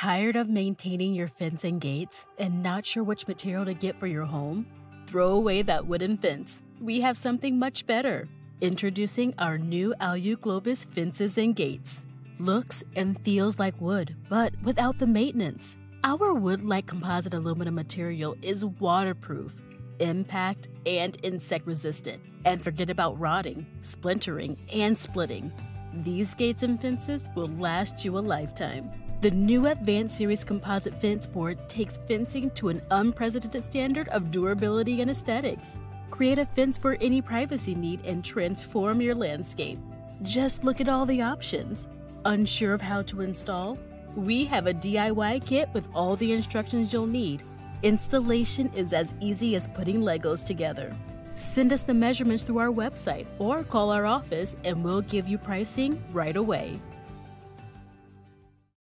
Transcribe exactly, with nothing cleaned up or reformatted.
Tired of maintaining your fence and gates and not sure which material to get for your home? Throw away that wooden fence. We have something much better. Introducing our new AluGlobus fences and gates. Looks and feels like wood, but without the maintenance. Our wood-like composite aluminum material is waterproof, impact, and insect resistant. And forget about rotting, splintering, and splitting. These gates and fences will last you a lifetime. The new Advanced Series Composite Fence Board takes fencing to an unprecedented standard of durability and aesthetics. Create a fence for any privacy need and transform your landscape. Just look at all the options. Unsure of how to install? We have a D I Y kit with all the instructions you'll need. Installation is as easy as putting Legos together. Send us the measurements through our website or call our office and we'll give you pricing right away.